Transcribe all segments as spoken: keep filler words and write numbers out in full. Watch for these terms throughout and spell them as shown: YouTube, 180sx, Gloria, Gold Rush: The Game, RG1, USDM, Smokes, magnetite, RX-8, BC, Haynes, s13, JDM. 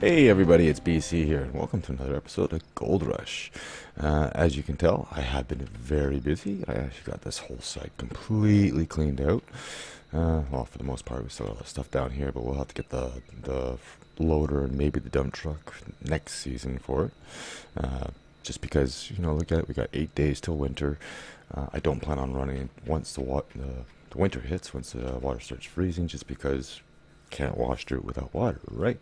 Hey everybody, it's B C here, and welcome to another episode of Gold Rush. Uh, as you can tell, I have been very busy. I actually got this whole site completely cleaned out. Uh, well, for the most part, we still got all the stuff down here, but we'll have to get the, the loader and maybe the dump truck next season for it. Uh, just because, you know, look at it, we got eight days till winter. Uh, I don't plan on running once the, wa the, the winter hits, once the water starts freezing, just because can't wash through it without water, right?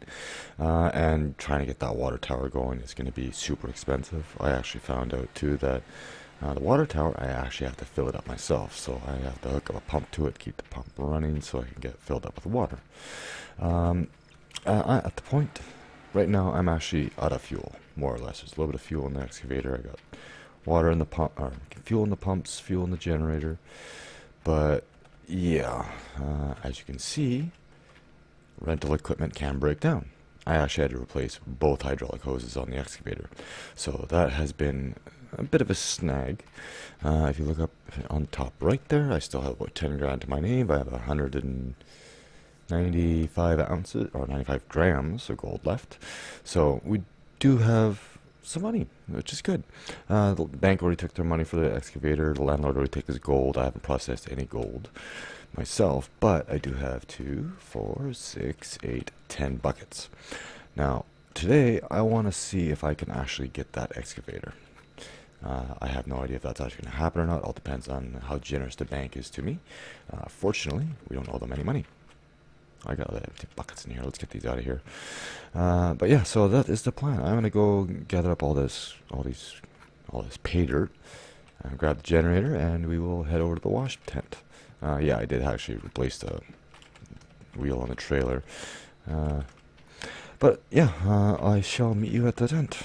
Uh, and trying to get that water tower going is going to be super expensive. I actually found out too that uh, the water tower, I actually have to fill it up myself, so I have to hook up a pump to it, keep the pump running so I can get filled up with water. Um, uh, at the point right now, I'm actually out of fuel, more or less. There's a little bit of fuel in the excavator. I got water in the pump, or fuel in the pumps, fuel in the generator. But yeah, uh, as you can see, rental equipment can break down. I actually had to replace both hydraulic hoses on the excavator, so that has been a bit of a snag. Uh, if you look up on top right there, I still have about ten grand to my name. I have one hundred ninety-five ounces or ninety-five grams of gold left, so we do have some money, which is good. Uh, the bank already took their money for the excavator. The landlord already took his gold. I haven't processed any gold myself, but I do have two, four, six, eight, ten buckets. Now, today I want to see if I can actually get that excavator. Uh, I have no idea if that's actually going to happen or not. It all depends on how generous the bank is to me. Uh, fortunately, we don't owe them any money. I got all the empty buckets in here. Let's get these out of here. Uh, but yeah, so that is the plan. I'm going to go gather up all this, all these, all this pay dirt, and grab the generator, and we will head over to the wash tent. Uh, yeah, I did actually replace the wheel on the trailer. Uh, but yeah, uh, I shall meet you at the tent.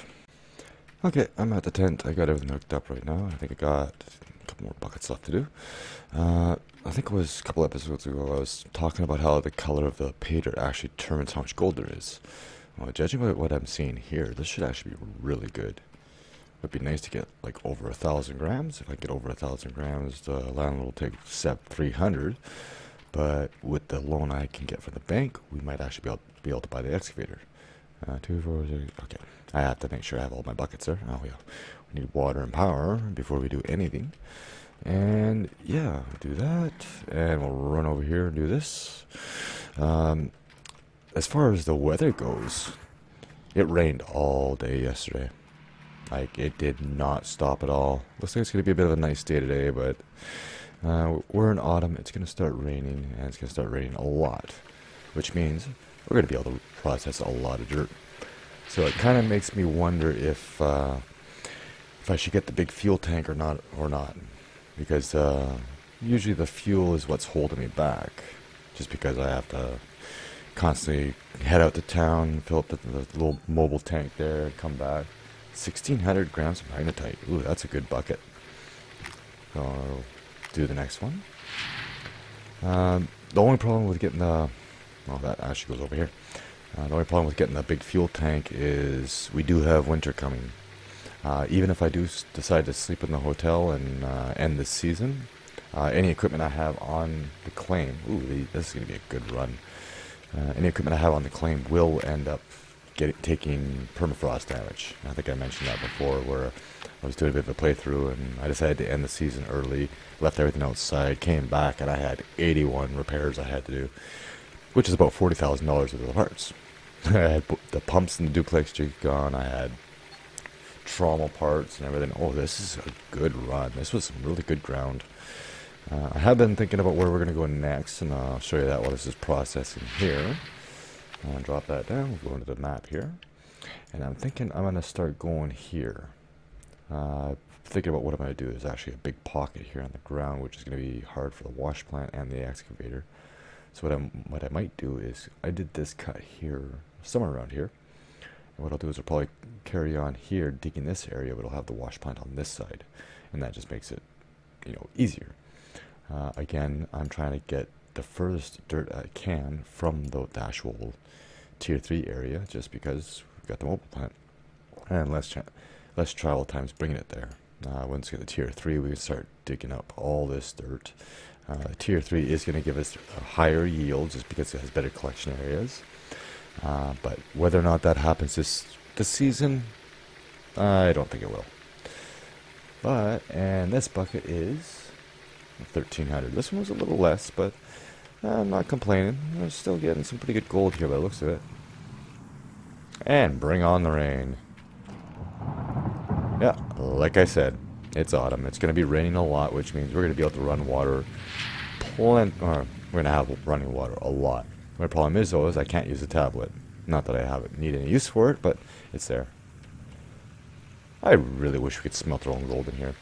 Okay, I'm at the tent. I got everything hooked up right now. I think I got a couple more buckets left to do. Uh, I think it was a couple episodes ago I was talking about how the color of the pay dirt actually determines how much gold there is. Well, judging by what I'm seeing here, this should actually be really good. It'd be nice to get like over a thousand grams. If I get over a thousand grams, the landlord will take three hundred. But with the loan I can get from the bank, we might actually be able, be able to buy the excavator. Uh, two, four, six, okay. I have to make sure I have all my buckets there. Oh yeah, we need water and power before we do anything. And yeah, do that, and we'll run over here and do this. Um, as far as the weather goes, it rained all day yesterday. Like, it did not stop at all. Looks like it's going to be a bit of a nice day today, but uh, we're in autumn. It's going to start raining, and it's going to start raining a lot, which means we're going to be able to process a lot of dirt. So it kind of makes me wonder if uh, if I should get the big fuel tank or not, or not, because uh, usually the fuel is what's holding me back, just because I have to constantly head out to town, fill up the, the little mobile tank there, come back. sixteen hundred grams of magnetite. Ooh, that's a good bucket. I'll do the next one. Um, the only problem with getting the... Well, that actually goes over here. Uh, the only problem with getting the big fuel tank is we do have winter coming. Uh, even if I do s decide to sleep in the hotel and uh, end this season, uh, any equipment I have on the claim... Ooh, this is going to be a good run. Uh, any equipment I have on the claim will end up Get it, taking permafrost damage. I think I mentioned that before, where I was doing a bit of a playthrough and I decided to end the season early, left everything outside, came back, and I had eighty-one repairs I had to do, which is about forty thousand dollars worth of the parts. I had the pumps in the duplex jig gone, I had trauma parts and everything. Oh, this is a good run. This was some really good ground. Uh, I have been thinking about where we're going to go next, and I'll show you that while this is processing here. I'm going to drop that down, we'll go into the map here, and I'm thinking I'm going to start going here. Uh, thinking about what I'm going to do, there's actually a big pocket here on the ground, which is going to be hard for the wash plant and the excavator. So what, I'm, what I might do is, I did this cut here, somewhere around here, and what I'll do is I'll probably carry on here, digging this area, but I'll have the wash plant on this side, and that just makes it, you know, easier. Uh, again, I'm trying to get the furthest dirt I can from the actual tier three area, just because we've got the mobile plant and less tra less travel times bringing it there. Uh, once we get to tier three, we can start digging up all this dirt. Uh, tier three is going to give us a higher yield just because it has better collection areas. Uh, but whether or not that happens this, this season, I don't think it will. But, and this bucket is thirteen hundred. This one was a little less, but I'm not complaining. I'm still getting some pretty good gold here by the looks of it. And bring on the rain. Yeah, like I said, it's autumn. It's going to be raining a lot, which means we're going to be able to run water plenty, or we're going to have running water a lot. My problem is, though, is I can't use the tablet. Not that I haven't need any use for it, but it's there. I really wish we could smelt our own gold in here.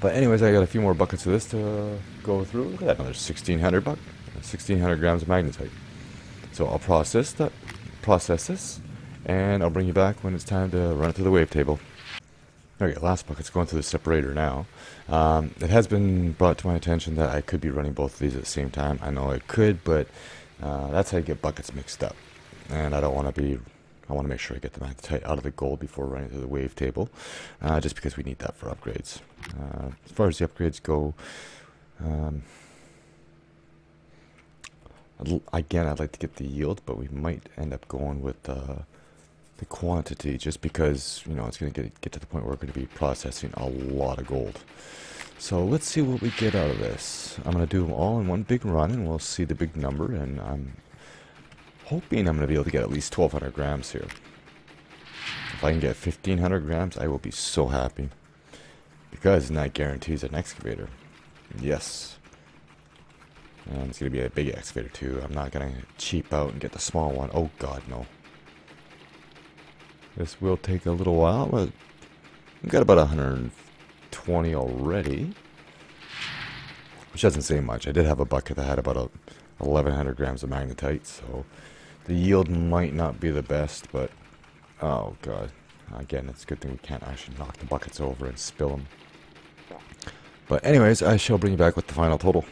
But anyways, I got a few more buckets of this to go through. Look at that, another sixteen hundred buck, sixteen hundred grams of magnetite. So I'll process that, process this, and I'll bring you back when it's time to run it through the wavetable. Okay, last bucket's going through the separator now. Um, it has been brought to my attention that I could be running both of these at the same time. I know I could, but uh, that's how you get buckets mixed up. And I don't want to be, I want to make sure I get the magnetite out of the gold before running through the wavetable, uh, just because we need that for upgrades. Uh, as far as the upgrades go, um, again, I'd like to get the yield, but we might end up going with Uh, the quantity, just because, you know, it's going to get get to the point where we're going to be processing a lot of gold. So let's see what we get out of this. I'm going to do them all in one big run, and we'll see the big number, and I'm hoping I'm going to be able to get at least twelve hundred grams here. If I can get fifteen hundred grams, I will be so happy, because that guarantees an excavator. Yes. And it's going to be a big excavator too. I'm not going to cheap out and get the small one. Oh god, no. This will take a little while, but we've got about one hundred twenty already, which doesn't say much. I did have a bucket that had about a eleven hundred grams of magnetite, so the yield might not be the best, but oh god. Again, it's a good thing we can't actually knock the buckets over and spill them. But anyways, I shall bring you back with the final total.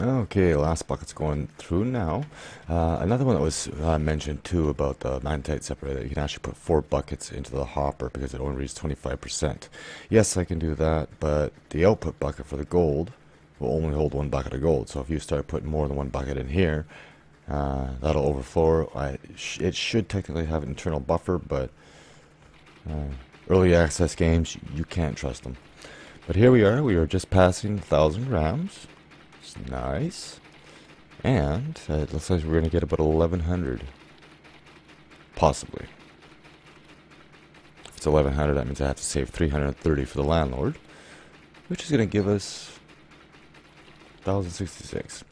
Okay, last bucket's going through now. Uh, another one that was uh, mentioned too about the magnetite separator, you can actually put four buckets into the hopper because it only reads twenty-five percent. Yes, I can do that, but the output bucket for the gold will only hold one bucket of gold. So if you start putting more than one bucket in here, uh, that'll overflow. I sh it should technically have an internal buffer, but uh, early access games, you can't trust them. But here we are, we are just passing one thousand grams. Nice. And uh, it looks like we're going to get about eleven hundred. Possibly. If it's eleven hundred, that means I have to save three hundred thirty for the landlord, which is going to give us one thousand sixty-six.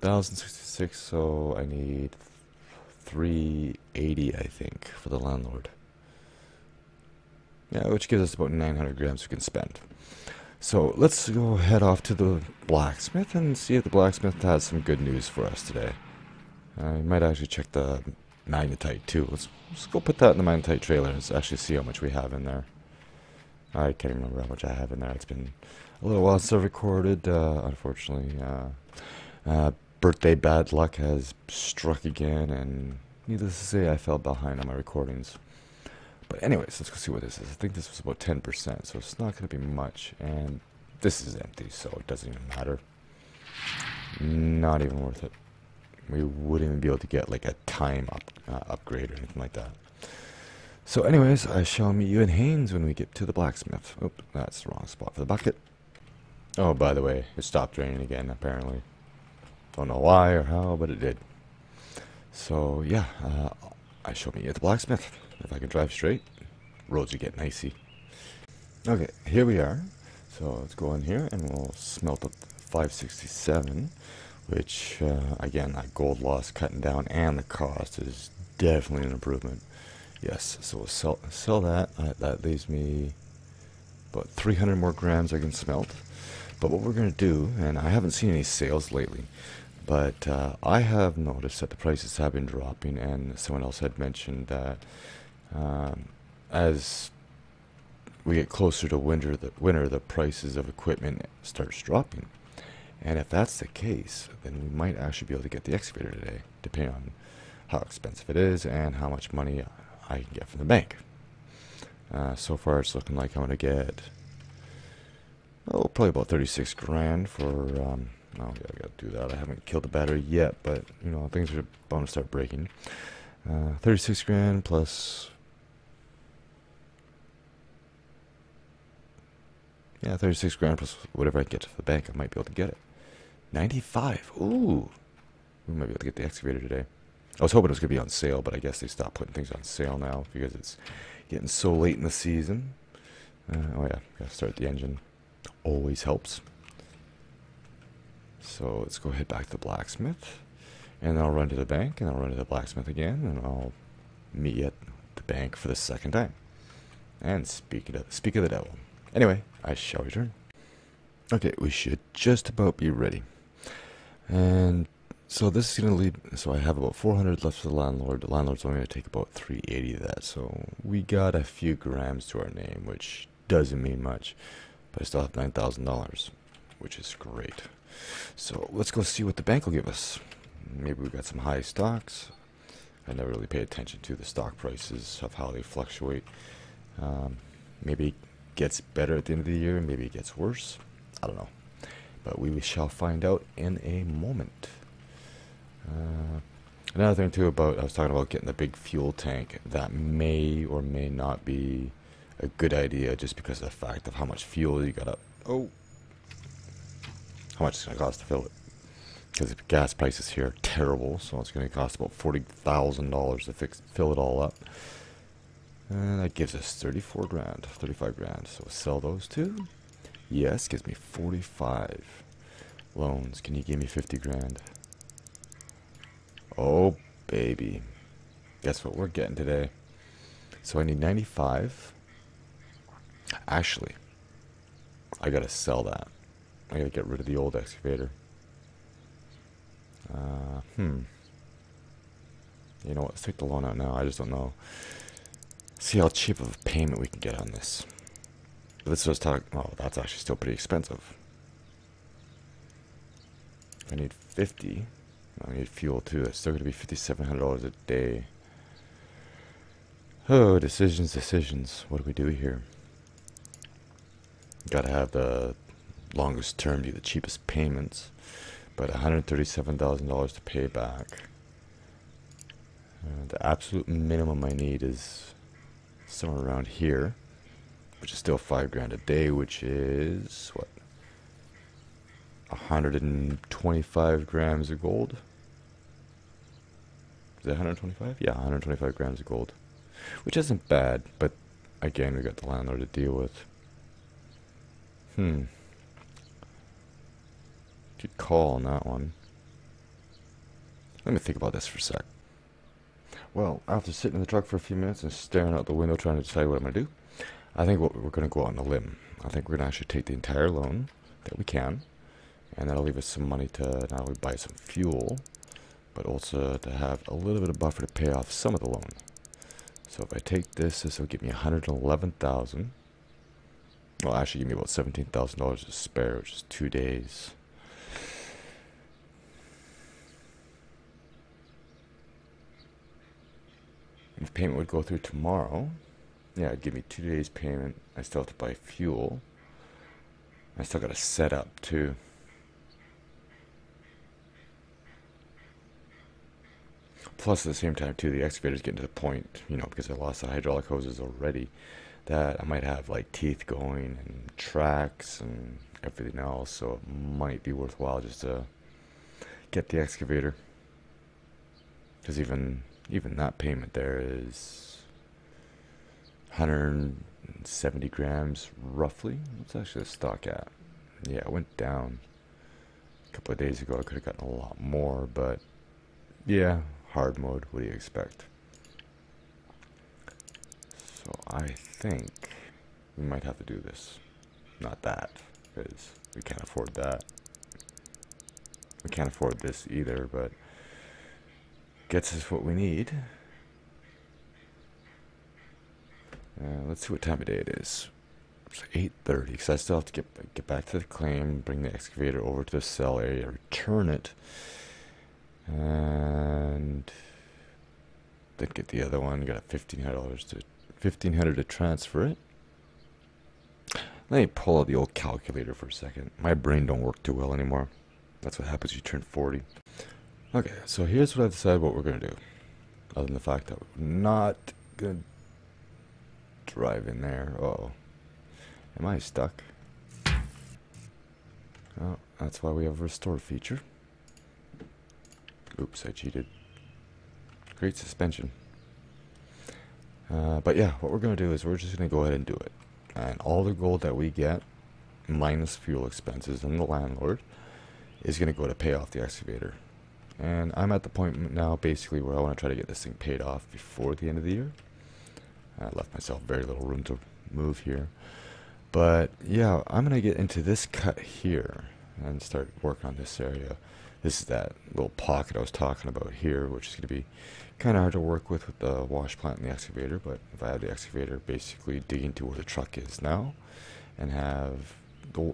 one thousand sixty-six, so I need three eighty, I think, for the landlord. Yeah, which gives us about nine hundred grams we can spend. So let's go head off to the blacksmith and see if the blacksmith has some good news for us today. I might actually check the magnetite too. Let's, let's go put that in the magnetite trailer and actually see how much we have in there. I can't remember how much I have in there. It's been a little while since I recorded. Uh, unfortunately, uh, uh, birthday bad luck has struck again, and needless to say, I fell behind on my recordings. But anyways, let's go see what this is. I think this was about ten percent, so it's not going to be much. And this is empty, so it doesn't even matter. Not even worth it. We wouldn't even be able to get like a time up, uh, upgrade or anything like that. So anyways, I shall meet you in Haynes when we get to the blacksmith. Oop, that's the wrong spot for the bucket. Oh, by the way, it stopped raining again, apparently. Don't know why or how, but it did. So yeah, uh, I shall meet you at the blacksmith. If I can drive straight, roads are getting icy. Okay, here we are. So let's go in here and we'll smelt up five sixty-seven, which, uh, again, that gold loss cutting down and the cost is definitely an improvement. Yes, so we'll sell, sell that. Uh, that leaves me about three hundred more grams I can smelt. But what we're going to do, and I haven't seen any sales lately, but uh, I have noticed that the prices have been dropping, and someone else had mentioned that Um, as we get closer to winter, the winter, the prices of equipment starts dropping. And if that's the case, then we might actually be able to get the excavator today, depending on how expensive it is and how much money I can get from the bank. Uh, so far, it's looking like I'm going to get, oh, probably about thirty-six grand for um, Oh, yeah, I gotta do that. I haven't killed the battery yet, but you know, things are bound to start breaking. Uh, thirty-six grand plus. Yeah, thirty-six grand plus whatever I get to the bank, I might be able to get it. ninety-five. Ooh, we might be able to get the excavator today. I was hoping it was gonna be on sale, but I guess they stopped putting things on sale now because it's getting so late in the season. Uh, oh yeah, gotta start the engine. Always helps. So let's go head back to the blacksmith, and I'll run to the bank, and I'll run to the blacksmith again, and I'll meet you at the bank for the second time. And speak of the, speak of the devil. Anyway, I shall return. Okay, we should just about be ready. And so this is gonna lead. So I have about four hundred left for the landlord. The landlord's only gonna take about three eighty of that. So we got a few grams to our name, which doesn't mean much, but I still have nine thousand dollars, which is great. So let's go see what the bank will give us. Maybe we've got some high stocks. I never really pay attention to the stock prices of how they fluctuate. Um, maybe it gets better at the end of the year, maybe it gets worse. I don't know. But we shall find out in a moment. Uh, another thing too about, I was talking about getting the big fuel tank. That may or may not be a good idea just because of the fact of how much fuel you gotta... Oh! How much it's going to cost to fill it, because the gas prices here are terrible, so it's going to cost about forty thousand dollars to fix, fill it all up. And that gives us thirty-four grand, thirty-five grand, so sell those two. Yes, gives me forty-five. Loans, can you give me fifty grand? Oh, baby. Guess what we're getting today. So I need ninety-five. Actually, I got to sell that. I gotta get rid of the old excavator. Uh, hmm. You know what? Let's take the loan out now. I just don't know. See how cheap of a payment we can get on this. But this was talking. Oh, that's actually still pretty expensive. I need fifty. I need fuel too. It's still gonna be fifty-seven hundred dollars a day. Oh, decisions, decisions. What do we do here? Gotta have the longest term to the cheapest payments, but one hundred thirty-seven thousand dollars to pay back. Uh, the absolute minimum I need is somewhere around here, which is still five grand a day, which is what, one hundred twenty-five grams of gold. Is that one hundred twenty-five? Yeah, one hundred twenty-five grams of gold, which isn't bad, but again, we got the landlord to deal with. Hmm. Good call on that one. Let me think about this for a sec. Well, after sitting in the truck for a few minutes and staring out the window trying to decide what I'm going to do, I think what we're going to go out on a limb. I think we're going to actually take the entire loan that we can, and that'll leave us some money to not only buy some fuel, but also to have a little bit of buffer to pay off some of the loan. So if I take this, this will give me one hundred eleven thousand dollars. Well, actually give me about seventeen thousand dollars to spare, which is two days. If payment would go through tomorrow, yeah, it'd give me two days payment. I still have to buy fuel. I still got to set up too. Plus, at the same time too, the excavator's getting to the point, you know, because I lost the hydraulic hoses already, that I might have like teeth going and tracks and everything else. So it might be worthwhile just to get the excavator, because even. Even that payment there is one hundred seventy grams roughly. What's actually the stock at? Yeah, it went down a couple of days ago. I could have gotten a lot more, but yeah, hard mode. What do you expect? So I think we might have to do this. Not that, because we can't afford that. We can't afford this either, but gets us what we need. Uh, let's see what time of day it is. It's eight thirty, because I still have to get, get back to the claim, bring the excavator over to the cell area, return it, and then get the other one. Got fifteen hundred dollars to fifteen hundred dollars to transfer it. Let me pull out the old calculator for a second. My brain don't work too well anymore. That's what happens when you turn forty. Okay, so here's what I've decided what we're going to do. Other than the fact that we're not going to drive in there. Uh-oh. Am I stuck? Oh, that's why we have a restore feature. Oops, I cheated. Great suspension. Uh, but yeah, what we're going to do is we're just going to go ahead and do it. And all the gold that we get, minus fuel expenses and the landlord, is going to go to pay off the excavator. And I'm at the point now basically where I want to try to get this thing paid off before the end of the year. I left myself very little room to move here. But yeah, I'm going to get into this cut here and start working on this area. This is that little pocket I was talking about here, which is going to be kind of hard to work with with the wash plant and the excavator. But if I have the excavator basically digging to where the truck is now and have the,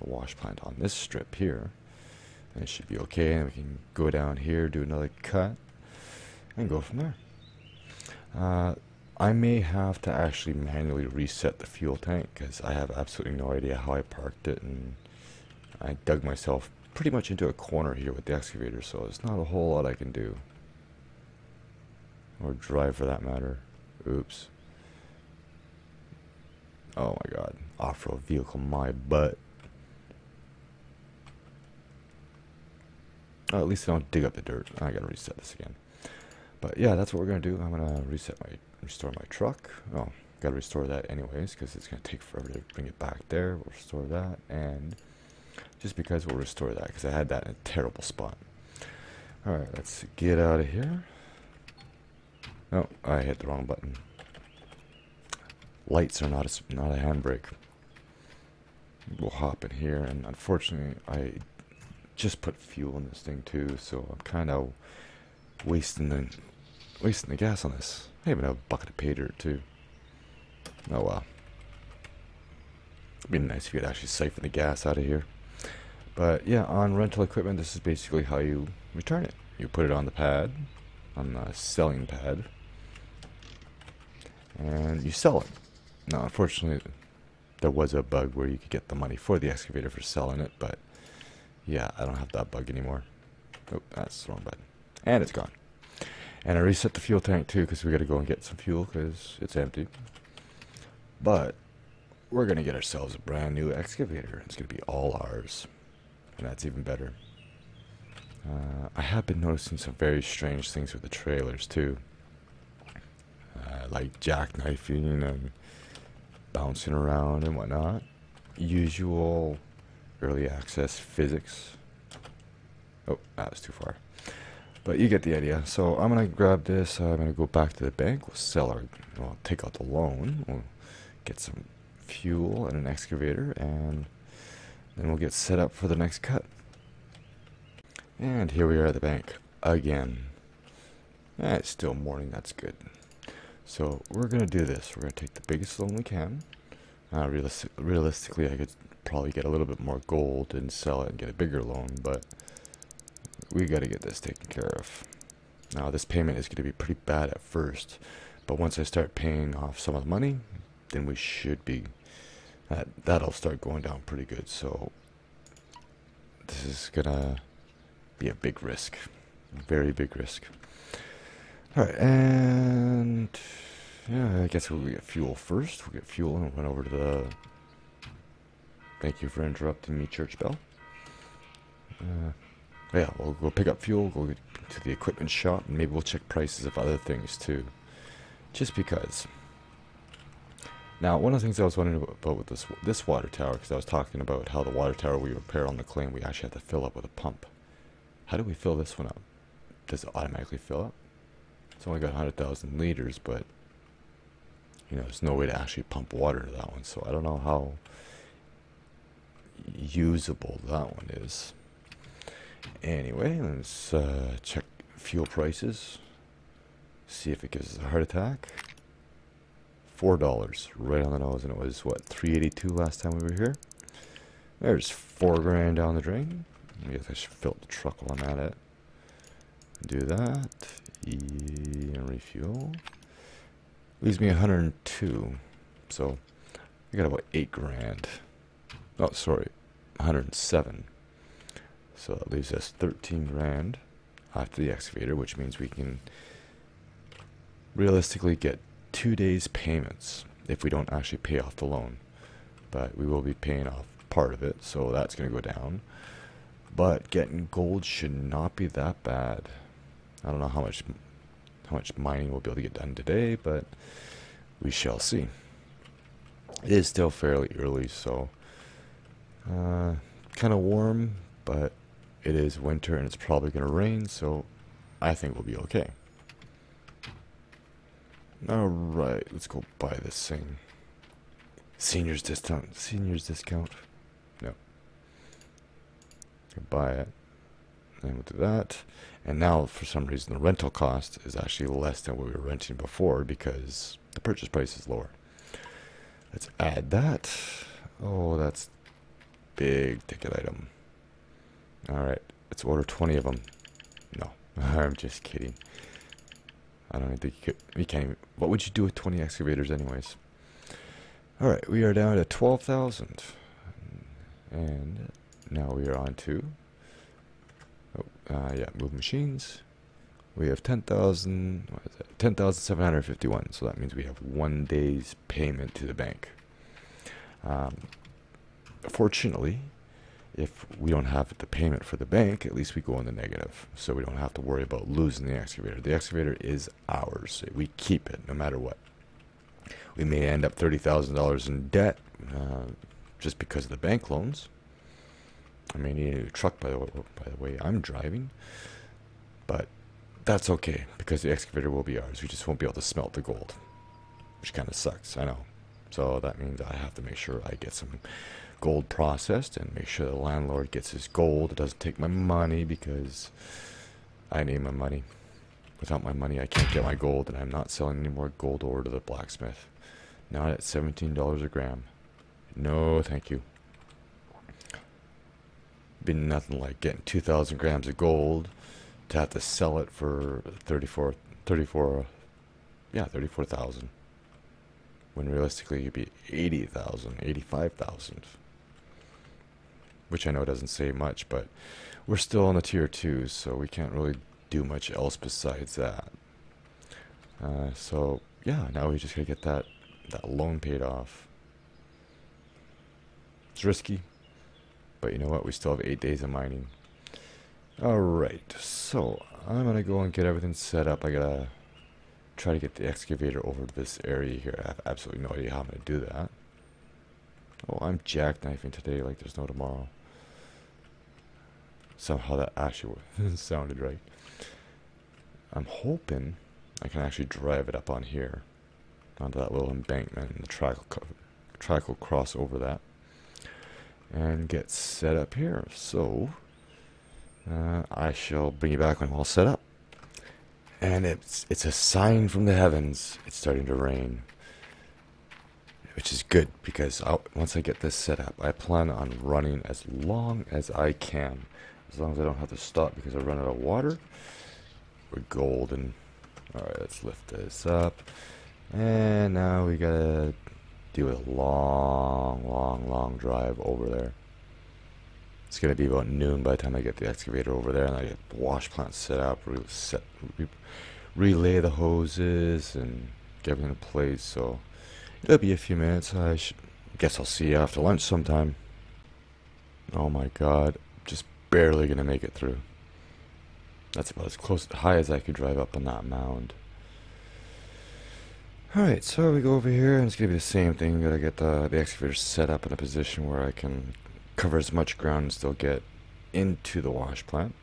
the wash plant on this strip here, then it should be okay. And we can go down here, do another cut, and go from there. Uh, I may have to actually manually reset the fuel tank because I have absolutely no idea how I parked it, and I dug myself pretty much into a corner here with the excavator, so there's not a whole lot I can do. Or drive for that matter. Oops. Oh my god. Off-road vehicle, my butt. Oh, at least I don't dig up the dirt. I gotta reset this again. But yeah, that's what we're gonna do. I'm gonna reset my, restore my truck. Oh, gotta restore that anyways, because it's gonna take forever to bring it back there. We'll restore that, and just because we'll restore that, because I had that in a terrible spot. Alright, let's get out of here. Oh, I hit the wrong button. Lights are not a, not a handbrake. We'll hop in here, and unfortunately, I just put fuel in this thing too, so I'm kind of wasting the wasting the gas on this. I even have a bucket of pay dirt too. Oh well. It'd be nice if you could actually siphon the gas out of here. But yeah, on rental equipment, this is basically how you return it. You put it on the pad, on the selling pad, and you sell it. Now, unfortunately, there was a bug where you could get the money for the excavator for selling it, but yeah, I don't have that bug anymore. Oh, that's the wrong button. And it's gone. And I reset the fuel tank too, because we got to go and get some fuel because it's empty. But we're going to get ourselves a brand new excavator. It's going to be all ours. And that's even better. Uh, I have been noticing some very strange things with the trailers too. Uh, like jackknifing and bouncing around and whatnot. Usual early access physics. Oh, that was too far. But you get the idea. So I'm going to grab this. I'm going to go back to the bank. We'll sell our, we'll take out the loan. We'll get some fuel and an excavator, and then we'll get set up for the next cut. And here we are at the bank again. Eh, it's still morning, that's good. So we're going to do this. We're going to take the biggest loan we can. Uh, realis realistically, I could probably get a little bit more gold and sell it and get a bigger loan, but we got to get this taken care of. Now, this payment is going to be pretty bad at first, but once I start paying off some of the money, then we should be, that, that'll start going down pretty good. So this is gonna be a big risk, very big risk. All right, and yeah, I guess we'll get fuel first. We'll get fuel and we'll run over to the, thank you for interrupting me, church bell. Uh, yeah, we'll go pick up fuel, go to the equipment shop, and maybe we'll check prices of other things too, just because. Now, one of the things I was wondering about with this this water tower, because I was talking about how the water tower we repair on the claim, we actually have to fill up with a pump. How do we fill this one up? Does it automatically fill up? It's only got one hundred thousand liters, but you know, there's no way to actually pump water to that one, so I don't know how usable that one is. Anyway, let's uh, check fuel prices, see if it gives us a heart attack. four dollars, right on the nose, and it was, what, three eighty-two last time we were here? There's four grand down the drain. I guess I should fill up the truck while I'm at it. Do that. E and refuel. Leaves me one hundred two. So, we got about eight grand. Oh, sorry, one hundred seven. So that leaves us thirteen grand after the excavator, which means we can realistically get two days payments if we don't actually pay off the loan. But we will be paying off part of it, so that's going to go down. But getting gold should not be that bad. I don't know how much how much mining we'll be able to get done today, but we shall see. It is still fairly early, so uh, kind of warm, but it is winter and it's probably going to rain, so I think we'll be okay. Alright, let's go buy this thing. Seniors discount. Seniors discount. No. Buy it. And we'll do that. And now, for some reason, the rental cost is actually less than what we were renting before because the purchase price is lower. Let's add that. Oh, that's big ticket item. Alright, let's order twenty of them. No, I'm just kidding. I don't think you could, you can't even, what would you do with twenty excavators anyways? Alright, we are down to twelve thousand. And now we are on to, oh, uh, yeah, move machines. We have ten thousand, what is that? ten thousand seven hundred fifty-one, so that means we have one day's payment to the bank. Um, fortunately, if we don't have the payment for the bank, at least we go in the negative, so we don't have to worry about losing the excavator. The excavator is ours. We keep it no matter what. We may end up thirty thousand dollars in debt uh, just because of the bank loans. I may need a new truck, by the way, by the way I'm driving, but that's okay because the excavator will be ours. We just won't be able to smelt the gold, which kind of sucks, I know. So that means I have to make sure I get some gold processed and make sure the landlord gets his gold. It doesn't take my money because I need my money. Without my money, I can't get my gold, and I'm not selling any more gold ore to the blacksmith. Not at seventeen dollars a gram. No, thank you. Been nothing like getting two thousand grams of gold to have to sell it for thirty-four, thirty-four, yeah, thirty-four thousand. When realistically you'd be eighty thousand, eighty-five thousand. Which I know doesn't say much, but we're still on the tier two, so we can't really do much else besides that. Uh, so yeah, now we just gotta get that that loan paid off. It's risky, but you know what? We still have eight days of mining. All right, so I'm gonna go and get everything set up. I gotta try to get the excavator over to this area here. I have absolutely no idea how I'm gonna do that. Oh, I'm jackknifing today like there's no tomorrow. Somehow that actually sounded right. I'm hoping I can actually drive it up on here onto that little embankment and the track will, track will cross over that and get set up here. So uh, I shall bring you back when I'm all set up. And it's it's a sign from the heavens. It's starting to rain, which is good because I'll, once I get this set up, I plan on running as long as I can, as long as I don't have to stop because I run out of water. We're golden. All right, let's lift this up, and now we gotta do a long, long, long drive over there. It's gonna be about noon by the time I get the excavator over there, and I get the wash plant set up, re set, re relay the hoses, and get everything in place. So it'll be a few minutes. I sh guess I'll see you after lunch sometime. Oh my God, just barely gonna make it through. That's about as close high as I could drive up on that mound. All right, so we go over here, and it's gonna be the same thing. Gotta get the the excavator set up in a position where I can cover as much ground and still get into the wash plant.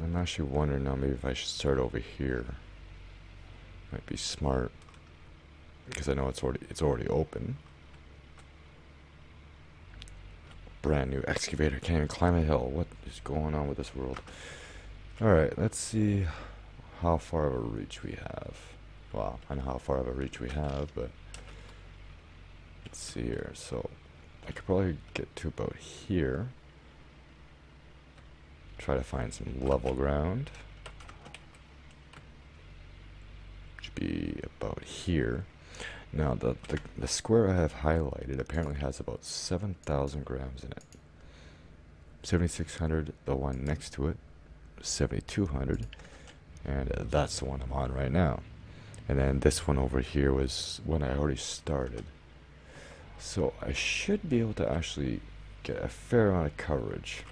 I'm actually wondering now maybe if I should start over here. Might be smart because I know it's already it's already open. Brand new excavator, can't even climb a hill. What is going on with this world? All right, let's see how far of a reach we have. Well, I know how far of a reach we have, but let's see here. So I could probably get to about here. Try to find some level ground. Should be about here. Now the, the, the square I have highlighted apparently has about seven thousand grams in it. seventy-six hundred, the one next to it, seventy-two hundred, and uh, that's the one I'm on right now. And then this one over here was when I already started. So I should be able to actually get a fair amount of coverage.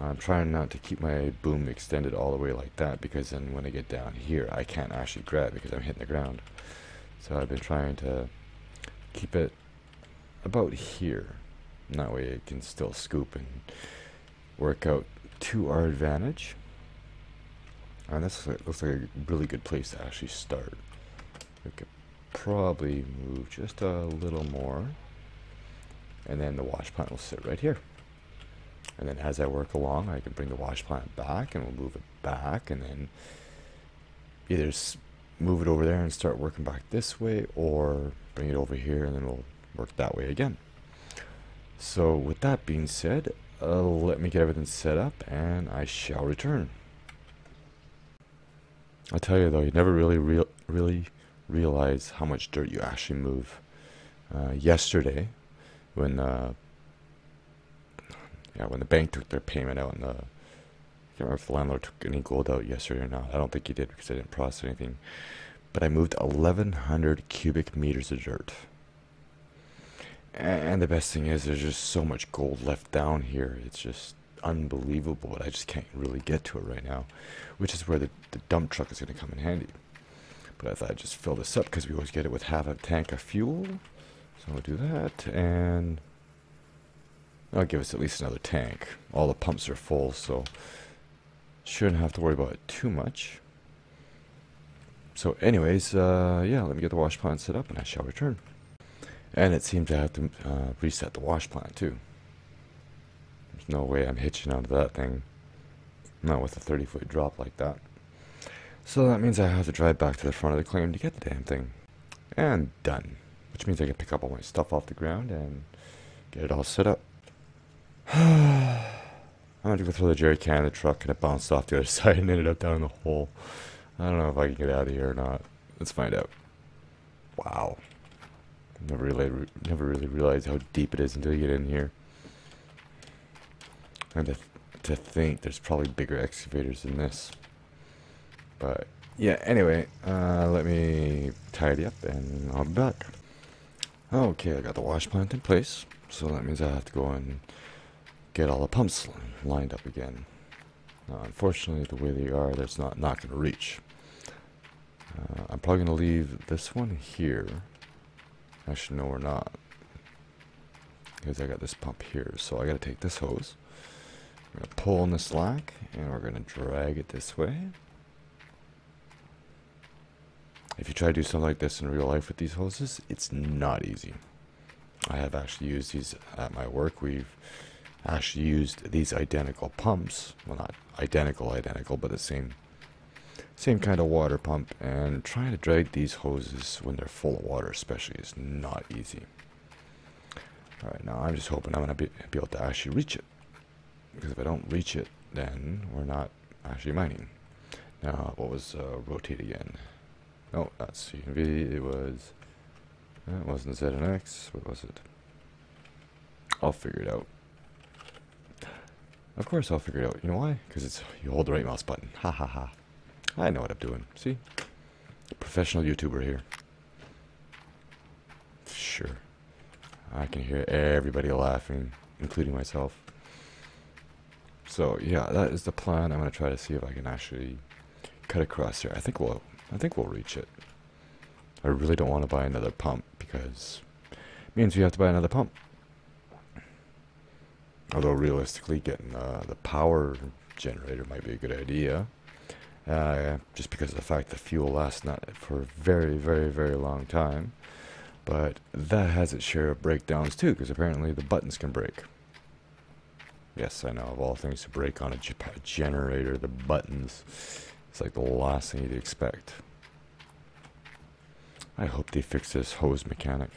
I'm trying not to keep my boom extended all the way like that, because then when I get down here I can't actually grab because I'm hitting the ground. So I've been trying to keep it about here, and that way it can still scoop and work out to our advantage. And this looks like a really good place to actually start. We could probably move just a little more, and then the wash plant will sit right here. And then as I work along, I can bring the wash plant back, and we'll move it back, and then either move it over there and start working back this way, or bring it over here and then we'll work that way again. So with that being said, uh, let me get everything set up and I shall return. I tell you though, you never really real really realize how much dirt you actually move. Uh, yesterday when uh, Yeah, when the bank took their payment out, and the, I can't remember if the landlord took any gold out yesterday or not. I don't think he did because I didn't process anything. But I moved eleven hundred cubic meters of dirt. And the best thing is there's just so much gold left down here. It's just unbelievable, but I just can't really get to it right now, which is where the, the dump truck is going to come in handy. But I thought I'd just fill this up because we always get it with half a tank of fuel. So we'll do that, and that'll give us at least another tank. All the pumps are full, so shouldn't have to worry about it too much. So anyways, uh, yeah, let me get the wash plant set up and I shall return. And it seemed to have to uh, reset the wash plant too. There's no way I'm hitching onto that thing. Not with a thirty foot drop like that. So that means I have to drive back to the front of the claim to get the damn thing. And done. Which means I can pick up all my stuff off the ground and get it all set up. I'm going to go throw the jerry can in the truck, and it bounced off the other side and ended up down in the hole. I don't know if I can get out of here or not. Let's find out. Wow. Never really, never really realized how deep it is until you get in here. And to, th to think there's probably bigger excavators than this. But yeah, anyway, uh, let me tidy up and I'll be back. Okay, I got the wash plant in place. So that means I have to go and get all the pumps lined up again. Now, unfortunately, the way they are, that's not not going to reach. Uh, I'm probably going to leave this one here. Actually, no, we're not, because I got this pump here. So I got to take this hose. I'm going to pull on the slack, and we're going to drag it this way. If you try to do something like this in real life with these hoses, it's not easy. I have actually used these at my work. We've actually used these identical pumps, well, not identical identical, but the same same kind of water pump, and trying to drag these hoses when they're full of water especially is not easy. Alright, now I'm just hoping I'm going to be, be able to actually reach it, because if I don't reach it, then we're not actually mining. Now, what was uh, rotate again? Oh, that's C and V. It was It wasn't Z and X. What was it? I'll figure it out. Of course I'll figure it out. You know why? Because it's you hold the right mouse button. Ha ha ha. I know what I'm doing. See? Professional YouTuber here. Sure. I can hear everybody laughing, including myself. So yeah, that is the plan. I'm gonna try to see if I can actually cut across here. I think we'll I think we'll reach it. I really don't want to buy another pump, because it means we have to buy another pump. Although realistically, getting uh, the power generator might be a good idea. Uh, just because of the fact that fuel lasts not for a very, very, very long time. But that has its share of breakdowns too, because apparently the buttons can break. Yes, I know, of all things to break on a generator, the buttons. It's like the last thing you'd expect. I hope they fix this hose mechanic.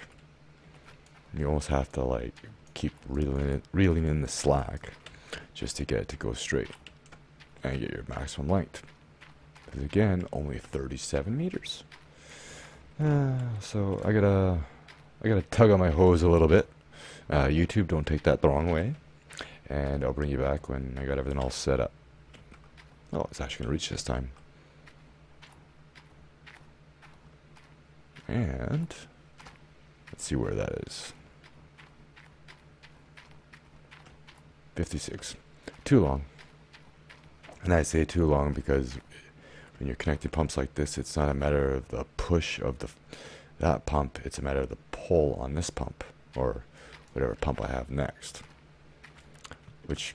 You almost have to like keep reeling, it, reeling in the slack just to get it to go straight and get your maximum length. Because again, only thirty-seven meters. Uh, so I gotta I gotta tug on my hose a little bit. Uh, YouTube, don't take that the wrong way. and I'll bring you back when I got everything all set up. Oh, it's actually going to reach this time. And let's see where that is. fifty-six. Too long. And I say too long because when you're connecting pumps like this, it's not a matter of the push of the that pump, it's a matter of the pull on this pump, or whatever pump I have next. Which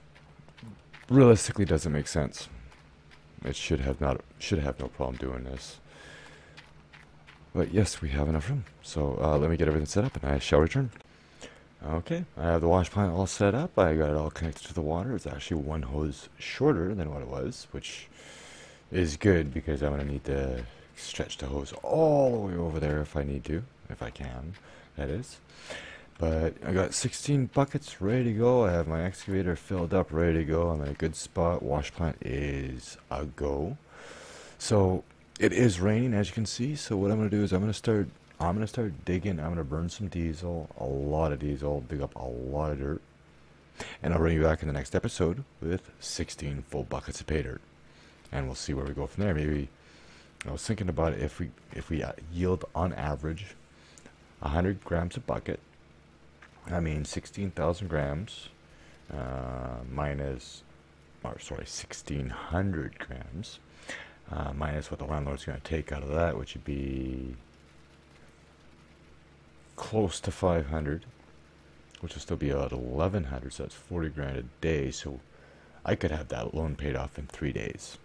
realistically doesn't make sense. It should have not should have no problem doing this. But yes, we have enough room. So uh, let me get everything set up and I shall return. Okay, I have the wash plant all set up. I got it all connected to the water. It's actually one hose shorter than what it was, which is good because I'm going to need to stretch the hose all the way over there if I need to, if I can, that is. But I got sixteen buckets ready to go. I have my excavator filled up, ready to go. I'm in a good spot. Wash plant is a go. So it is raining, as you can see. So what I'm going to do is I'm going to start I'm going to start digging. I'm going to burn some diesel, a lot of diesel, dig up a lot of dirt. And I'll bring you back in the next episode with sixteen full buckets of pay dirt. And we'll see where we go from there. Maybe, I was thinking about it, if we, if we yield on average one hundred grams a bucket, I mean sixteen thousand grams, uh, minus, or sorry, sixteen hundred grams, uh, minus what the landlord's going to take out of that, which would be close to five hundred, which will still be about eleven hundred, so that's forty grand a day. So I could have that loan paid off in three days,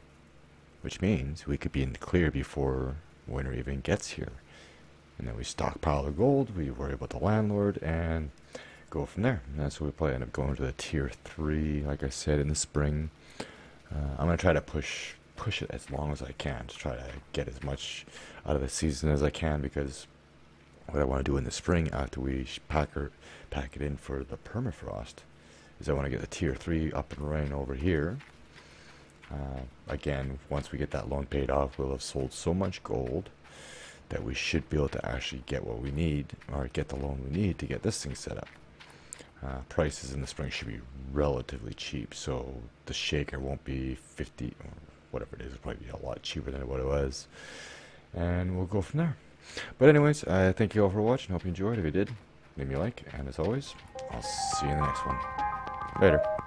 which means we could be in the clear before winter even gets here. And then we stockpile the gold, we worry about the landlord, and go from there. And that's what we probably end up going to the tier three, like I said, in the spring. uh, I'm gonna try to push push it as long as I can to try to get as much out of the season as I can, because what I want to do in the spring after we pack, or pack it in for the permafrost is I want to get the tier three up and running over here. Uh, again, once we get that loan paid off, we'll have sold so much gold that we should be able to actually get what we need, or get the loan we need to get this thing set up. Uh, prices in the spring should be relatively cheap, so the shaker won't be fifty or whatever it is. It'll probably be a lot cheaper than what it was, and we'll go from there. But anyways, uh, thank you all for watching. Hope you enjoyed. If you did, leave me a like, and as always, I'll see you in the next one. Later.